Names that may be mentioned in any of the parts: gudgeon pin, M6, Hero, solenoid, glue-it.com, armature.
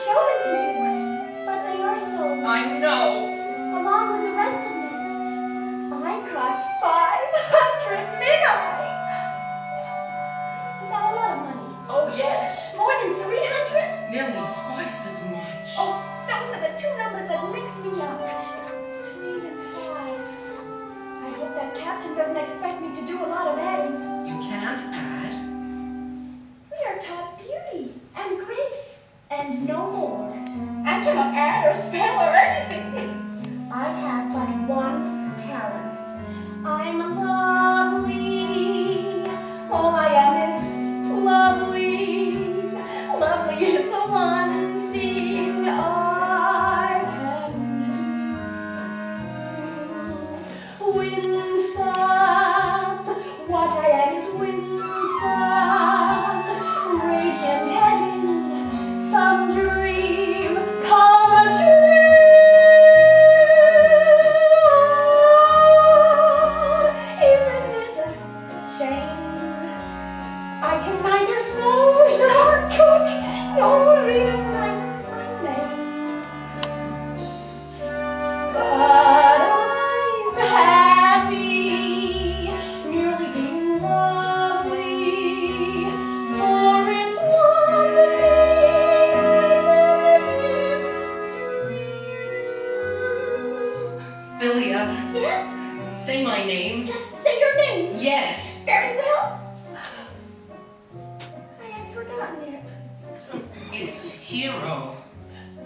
show them to anyone, but they are sold. I know. Along with the rest of them, I crossed 500 midnight. Is that a lot of money? Oh, yes. More than 300? Nearly twice as much. Oh, those are the two numbers that mix me up. 3 and 5. I hope that captain doesn't expect me to do a lot of adding. You can't add. We are taught beauty and grace and no more. I cannot add or spell or anything. I have but one talent. I'm lovely. All I am is lovely. Lovely is the one thing I can do. Winsome. What I am is winsome. Radiant as in some dream come true. Yes? Say my name. Just say your name. Yes. Very well. I had forgotten it. It's Hero.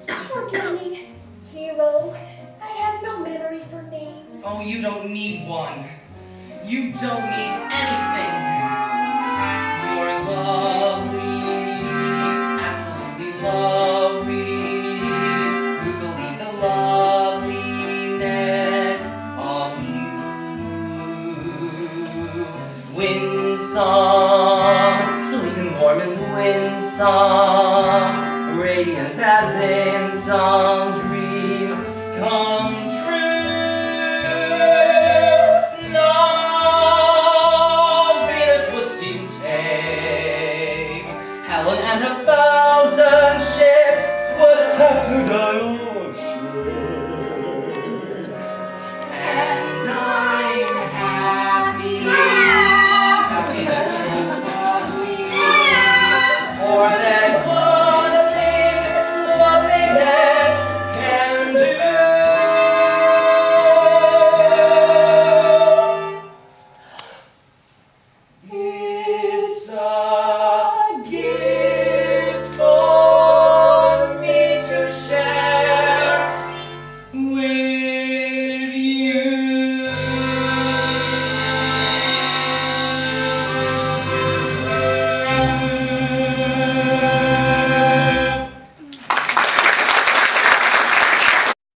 Forgive me, Hero. I have no memory for names. Oh, you don't need one. You don't need anything. You're lovely. Absolutely lovely. We believe the loveliness of you. Winsome, sweet and warm and winsome, radiant as in some dream come true. No, Venus would seem tame. Helen and her